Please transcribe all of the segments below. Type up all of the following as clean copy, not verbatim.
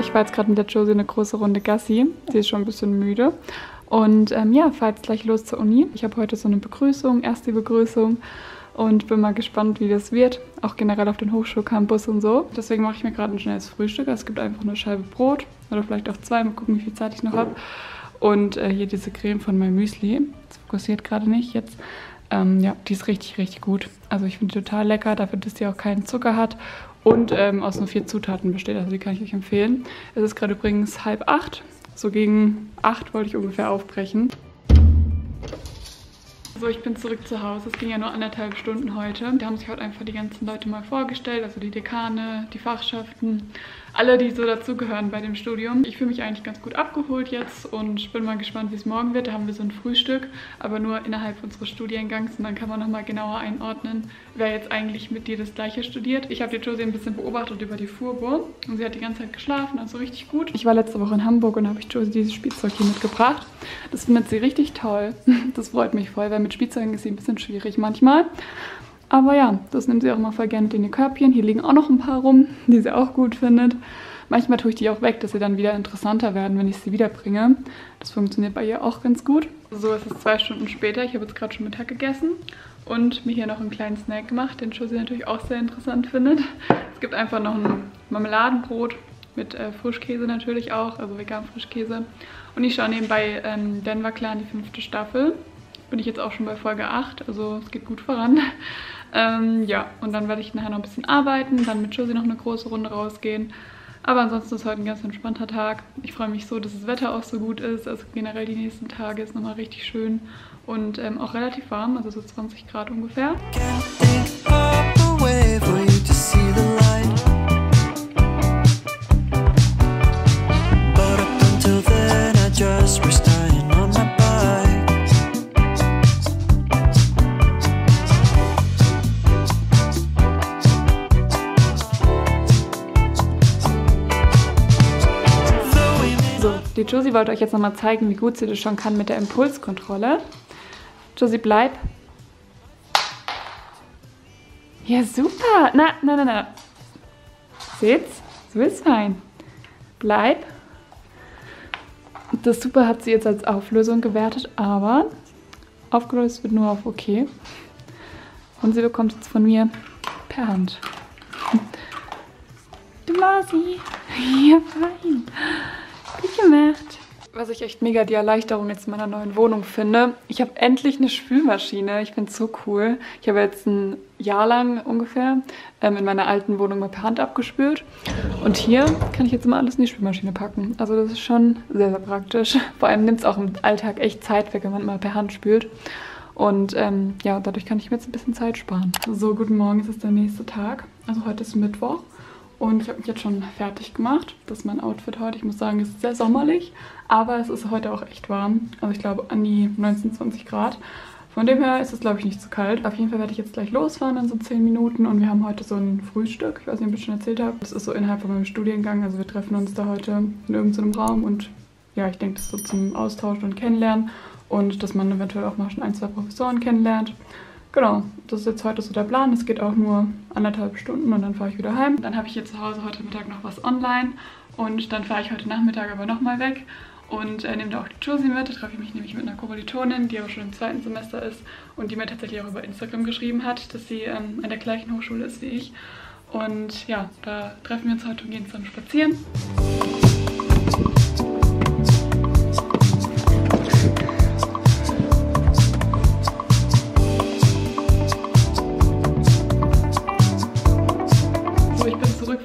Ich war jetzt gerade mit der Josie eine große Runde Gassi. Sie ist schon ein bisschen müde. Und ja, fahre jetzt gleich los zur Uni. Ich habe heute so eine Begrüßung, erste Begrüßung. Und bin mal gespannt, wie das wird. Auch generell auf den Hochschulcampus und so. Deswegen mache ich mir gerade ein schnelles Frühstück. Es gibt einfach eine Scheibe Brot. Oder vielleicht auch zwei. Mal gucken, wie viel Zeit ich noch habe. Und hier diese Creme von My Muesli. Das fokussiert gerade nicht jetzt. Ja, die ist richtig, richtig gut. Also ich finde die total lecker, dafür, dass die auch keinen Zucker hat. Und aus nur 4 Zutaten besteht. Also die kann ich euch empfehlen. Es ist gerade übrigens 7:30. So gegen 8 wollte ich ungefähr aufbrechen. So, ich bin zurück zu Hause. Es ging ja nur 1,5 Stunden heute. Da haben sich heute einfach die ganzen Leute mal vorgestellt, also die Dekane, die Fachschaften, alle, die so dazugehören bei dem Studium. Ich fühle mich eigentlich ganz gut abgeholt jetzt und bin mal gespannt, wie es morgen wird. Da haben wir so ein Frühstück, aber nur innerhalb unseres Studiengangs. Und dann kann man nochmal genauer einordnen, wer jetzt eigentlich mit dir das Gleiche studiert. Ich habe die Josie ein bisschen beobachtet über die Furbo und sie hat die ganze Zeit geschlafen, also richtig gut. Ich war letzte Woche in Hamburg und habe ich Josie dieses Spielzeug hier mitgebracht. Das findet sie richtig toll. Das freut mich voll, weil mit Spielzeugen ist sie ein bisschen schwierig manchmal. Aber ja, das nimmt sie auch immer voll gerne in die Körbchen. Hier liegen auch noch ein paar rum, die sie auch gut findet. Manchmal tue ich die auch weg, dass sie dann wieder interessanter werden, wenn ich sie wiederbringe. Das funktioniert bei ihr auch ganz gut. So, es ist 2 Stunden später. Ich habe jetzt gerade schon Mittag gegessen und mir hier noch einen kleinen Snack gemacht, den Josie natürlich auch sehr interessant findet. Es gibt einfach noch ein Marmeladenbrot mit Frischkäse natürlich auch, also vegan Frischkäse. Und ich schaue nebenbei Denver Clan, die 5. Staffel. Bin ich jetzt auch schon bei Folge 8, also es geht gut voran. Ja, und dann werde ich nachher noch ein bisschen arbeiten, dann mit Josie noch eine große Runde rausgehen. Aber ansonsten ist heute ein ganz entspannter Tag. Ich freue mich so, dass das Wetter auch so gut ist. Also generell die nächsten Tage ist nochmal richtig schön und auch relativ warm, also so 20 Grad ungefähr. Die Josie wollte euch jetzt nochmal zeigen, wie gut sie das schon kann mit der Impulskontrolle. Josie, bleib. Ja, super. Na, na, na, na. Seht's? So ist fein. Bleib. Das Super hat sie jetzt als Auflösung gewertet, aber aufgelöst wird nur auf OK. Und sie bekommt jetzt von mir per Hand. Du Masi. Ja, fein. Gut gemacht. Was ich echt mega die Erleichterung jetzt in meiner neuen Wohnung finde. Ich habe endlich eine Spülmaschine. Ich finde es so cool. Ich habe jetzt ein Jahr lang ungefähr in meiner alten Wohnung mal per Hand abgespült. Und hier kann ich jetzt immer alles in die Spülmaschine packen. Also das ist schon sehr, sehr praktisch. Vor allem nimmt es auch im Alltag echt Zeit weg, wenn man mal per Hand spült. Und ja, dadurch kann ich mir jetzt ein bisschen Zeit sparen. So, guten Morgen, es ist der nächste Tag. Also heute ist Mittwoch. Und ich habe mich jetzt schon fertig gemacht. Das ist mein Outfit heute. Ich muss sagen, es ist sehr sommerlich, aber es ist heute auch echt warm. Also ich glaube an die 19, 20 Grad. Von dem her ist es, glaube ich, nicht zu kalt. Auf jeden Fall werde ich jetzt gleich losfahren in so 10 Minuten. Und wir haben heute so ein Frühstück. Ich weiß nicht, ob ich schon erzählt habe. Das ist so innerhalb von meinem Studiengang. Also wir treffen uns da heute in irgendeinem Raum. Und ja, ich denke, das ist so zum Austauschen und Kennenlernen. Und dass man eventuell auch mal schon 1, 2 Professoren kennenlernt. Genau, das ist jetzt heute so der Plan. Es geht auch nur 1,5 Stunden und dann fahre ich wieder heim. Dann habe ich hier zu Hause heute Mittag noch was online und dann fahre ich heute Nachmittag aber nochmal weg und nehme da auch die Josie mit. Da treffe ich mich nämlich mit einer Kommilitonin, die aber schon im 2. Semester ist und die mir tatsächlich auch über Instagram geschrieben hat, dass sie an der gleichen Hochschule ist wie ich. Und ja, da treffen wir uns heute und gehen zusammen spazieren.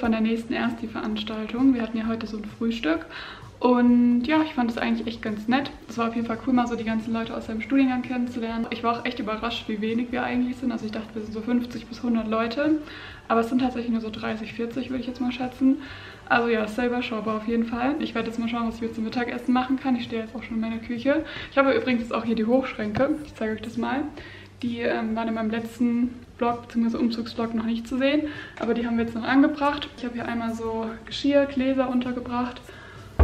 Von der nächsten Ersti-Veranstaltung. Wir hatten ja heute so ein Frühstück und ja, ich fand es eigentlich echt ganz nett. Es war auf jeden Fall cool, mal so die ganzen Leute aus seinem Studiengang kennenzulernen. Ich war auch echt überrascht, wie wenig wir eigentlich sind. Also ich dachte, wir sind so 50 bis 100 Leute, aber es sind tatsächlich nur so 30, 40 würde ich jetzt mal schätzen. Also ja, ist sehr überschaubar auf jeden Fall. Ich werde jetzt mal schauen, was ich jetzt zum Mittagessen machen kann. Ich stehe jetzt auch schon in meiner Küche. Ich habe übrigens jetzt auch hier die Hochschränke. Ich zeige euch das mal. Die waren in meinem letzten Vlog bzw. Umzugsvlog noch nicht zu sehen, aber die haben wir jetzt noch angebracht. Ich habe hier einmal so Geschirr, Gläser untergebracht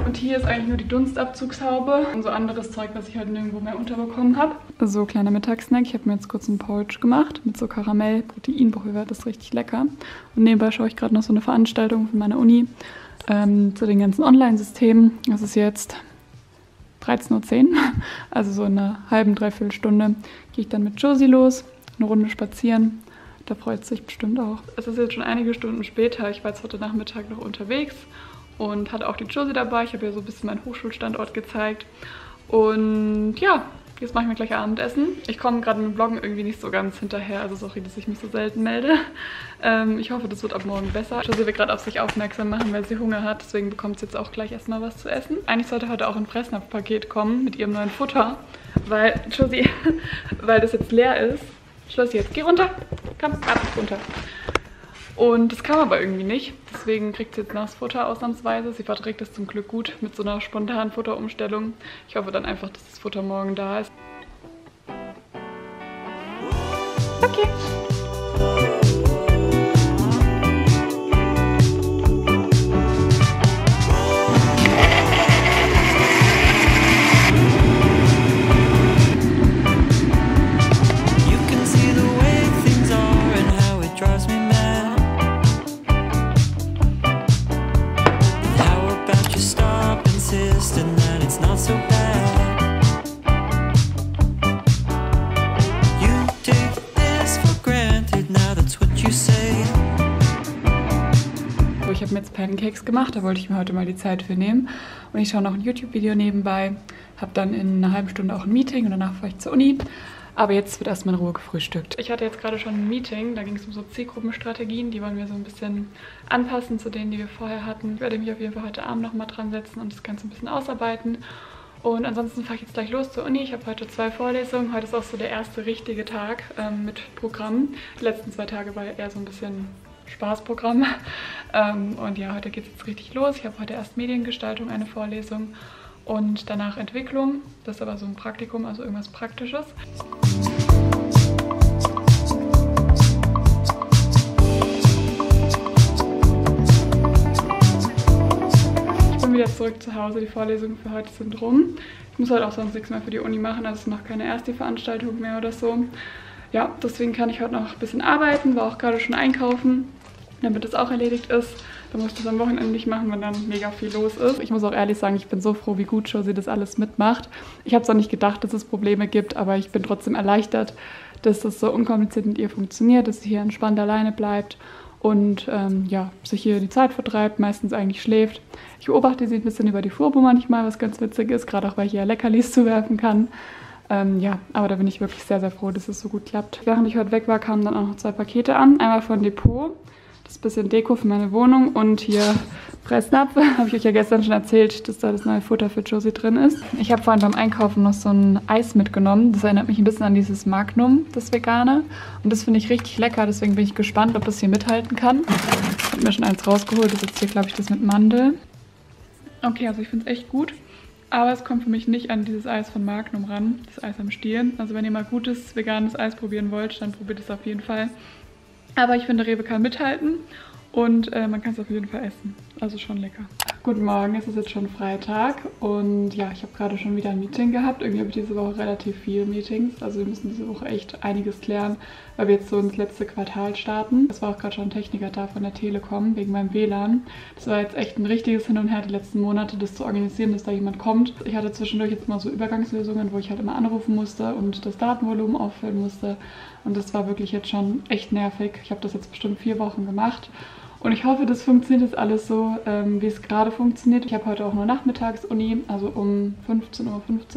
und hier ist eigentlich nur die Dunstabzugshaube und so anderes Zeug, was ich halt nirgendwo mehr unterbekommen habe. So, kleiner Mittagssnack. Ich habe mir jetzt kurz einen Porridge gemacht mit so Karamell-Proteinpulver. Das ist richtig lecker. Und nebenbei schaue ich gerade noch so eine Veranstaltung von meiner Uni. zu den ganzen Online-Systemen. Es ist jetzt 13:10 Uhr, also so in einer halben, dreiviertel Stunde gehe ich dann mit Josie los, eine Runde spazieren. Da freut es sich bestimmt auch. Es ist jetzt schon einige Stunden später. Ich war jetzt heute Nachmittag noch unterwegs und hatte auch die Josie dabei. Ich habe ja so ein bisschen meinen Hochschulstandort gezeigt. Und ja, jetzt mache ich mir gleich Abendessen. Ich komme gerade mit dem Vloggen irgendwie nicht so ganz hinterher. Also sorry, dass ich mich so selten melde. Ich hoffe, das wird ab morgen besser. Josie wird gerade auf sich aufmerksam machen, weil sie Hunger hat. Deswegen bekommt sie jetzt auch gleich erstmal was zu essen. Eigentlich sollte heute auch ein Fressnapf-Paket kommen mit ihrem neuen Futter. Weil, Josie, weil das jetzt leer ist. Schluss jetzt. Geh runter. Komm, ab runter. Und das kam aber irgendwie nicht. Deswegen kriegt sie jetzt noch das Futter ausnahmsweise. Sie verträgt das zum Glück gut mit so einer spontanen Futterumstellung. Ich hoffe dann einfach, dass das Futter morgen da ist. Okay. Ich habe mir jetzt Pancakes gemacht, da wollte ich mir heute mal die Zeit für nehmen. Und ich schaue noch ein YouTube-Video nebenbei, habe dann in einer halben Stunde auch ein Meeting und danach fahre ich zur Uni. Aber jetzt wird erstmal in Ruhe gefrühstückt. Ich hatte jetzt gerade schon ein Meeting, da ging es um so Zielgruppenstrategien, die wollen wir so ein bisschen anpassen zu denen, die wir vorher hatten. Ich werde mich auf jeden Fall heute Abend nochmal dran setzen und das Ganze ein bisschen ausarbeiten. Und ansonsten fahre ich jetzt gleich los zur Uni. Ich habe heute 2 Vorlesungen. Heute ist auch so der erste richtige Tag mit Programm. Die letzten 2 Tage war eher so ein bisschen Spaßprogramm. Und ja, heute geht es jetzt richtig los. Ich habe heute erst Mediengestaltung, eine Vorlesung und danach Entwicklung. Das ist aber so ein Praktikum, also irgendwas Praktisches. Wieder zurück zu Hause. Die Vorlesungen für heute sind rum. Ich muss halt auch sonst nichts mehr für die Uni machen, also es ist noch keine erste Veranstaltung mehr oder so. Ja, deswegen kann ich heute noch ein bisschen arbeiten, war auch gerade schon einkaufen, damit das auch erledigt ist. Dann muss ich das am Wochenende nicht machen, wenn dann mega viel los ist. Ich muss auch ehrlich sagen, ich bin so froh, wie gut Josie das alles mitmacht. Ich habe es auch nicht gedacht, dass es Probleme gibt, aber ich bin trotzdem erleichtert, dass das so unkompliziert mit ihr funktioniert, dass sie hier entspannt alleine bleibt. Und ja, sich hier die Zeit vertreibt, meistens eigentlich schläft. Ich beobachte sie ein bisschen über die Furbo manchmal, was ganz witzig ist, gerade auch, weil ich ihr Leckerlis zuwerfen kann. Ja, aber da bin ich wirklich sehr, sehr froh, dass es so gut klappt. Während ich heute weg war, kamen dann auch noch 2 Pakete an. Einmal von Depot, das ist ein bisschen Deko für meine Wohnung. Und hier Fressnapf, habe ich euch ja gestern schon erzählt, dass da das neue Futter für Josie drin ist. Ich habe vorhin beim Einkaufen noch so ein Eis mitgenommen. Das erinnert mich ein bisschen an dieses Magnum, das Vegane. Und das finde ich richtig lecker, deswegen bin ich gespannt, ob das hier mithalten kann. Ich habe mir schon eins rausgeholt, das ist jetzt hier, glaube ich, das mit Mandel. Okay, also ich finde es echt gut. Aber es kommt für mich nicht an dieses Eis von Magnum ran, das Eis am Stiel. Also wenn ihr mal gutes, veganes Eis probieren wollt, dann probiert es auf jeden Fall. Aber ich finde, Rewe kann mithalten und man kann es auf jeden Fall essen. Also schon lecker. Guten Morgen, es ist jetzt schon Freitag und ja, ich habe gerade schon wieder ein Meeting gehabt. Irgendwie habe ich diese Woche relativ viele Meetings. Also wir müssen diese Woche echt einiges klären, weil wir jetzt so ins letzte Quartal starten. Es war auch gerade schon ein Techniker da von der Telekom wegen meinem WLAN. Das war jetzt echt ein richtiges Hin und Her die letzten Monate, das zu organisieren, dass da jemand kommt. Ich hatte zwischendurch jetzt mal so Übergangslösungen, wo ich halt immer anrufen musste und das Datenvolumen auffüllen musste. Und das war wirklich jetzt schon echt nervig. Ich habe das jetzt bestimmt 4 Wochen gemacht. Und ich hoffe, das funktioniert jetzt alles so, wie es gerade funktioniert. Ich habe heute auch nur Nachmittags-Uni, also um 15:15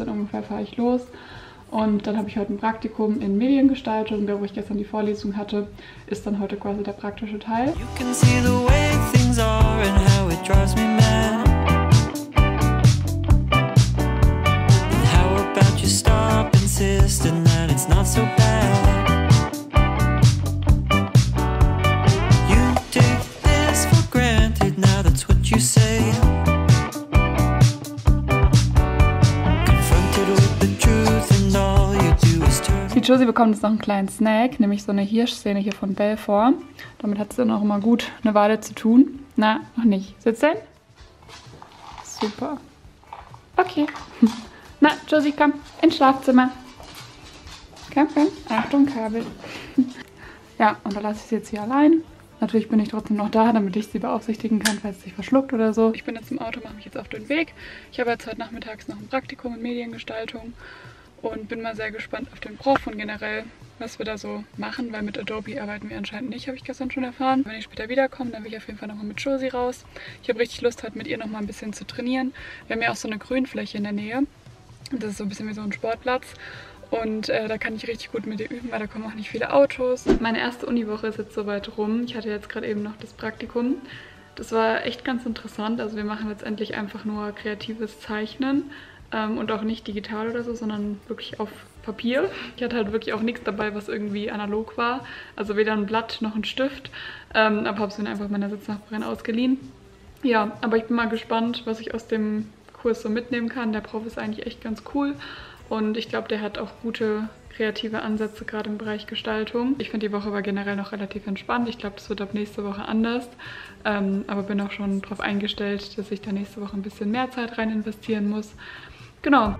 Uhr ungefähr fahre ich los. Und dann habe ich heute ein Praktikum in Mediengestaltung, da wo ich gestern die Vorlesung hatte, ist dann heute quasi der praktische Teil. Josie bekommt jetzt noch einen kleinen Snack, nämlich so eine Hirschsehne hier von Belfort. Damit hat sie dann auch immer gut eine Weile zu tun. Na, noch nicht. Sitzt denn? Super. Okay. Na, Josie, komm ins Schlafzimmer. Komm, komm. Achtung, Kabel. Ja, und da lasse ich sie jetzt hier allein. Natürlich bin ich trotzdem noch da, damit ich sie beaufsichtigen kann, falls sie sich verschluckt oder so. Ich bin jetzt im Auto, mache mich jetzt auf den Weg. Ich habe jetzt heute nachmittags noch ein Praktikum in Mediengestaltung und bin mal sehr gespannt auf den Prof und generell, was wir da so machen, weil mit Adobe arbeiten wir anscheinend nicht, habe ich gestern schon erfahren. Wenn ich später wiederkomme, dann will ich auf jeden Fall nochmal mit Josie raus. Ich habe richtig Lust, heute mit ihr nochmal ein bisschen zu trainieren. Wir haben ja auch so eine Grünfläche in der Nähe. Das ist so ein bisschen wie so ein Sportplatz. Und da kann ich richtig gut mit ihr üben, weil da kommen auch nicht viele Autos. Meine erste Uniwoche ist jetzt soweit rum. Ich hatte jetzt gerade eben noch das Praktikum. Das war echt ganz interessant. Also wir machen letztendlich einfach nur kreatives Zeichnen und auch nicht digital oder so, sondern wirklich auf Papier. Ich hatte halt wirklich auch nichts dabei, was irgendwie analog war. Also weder ein Blatt noch ein Stift. Aber habe es mir einfach meiner Sitznachbarin ausgeliehen. Ja, aber ich bin mal gespannt, was ich aus dem Kurs so mitnehmen kann. Der Prof ist eigentlich echt ganz cool. Und ich glaube, der hat auch gute kreative Ansätze, gerade im Bereich Gestaltung. Ich finde, die Woche war generell noch relativ entspannt. Ich glaube, das wird ab nächste Woche anders. Aber bin auch schon darauf eingestellt, dass ich da nächste Woche ein bisschen mehr Zeit rein investieren muss. Genau.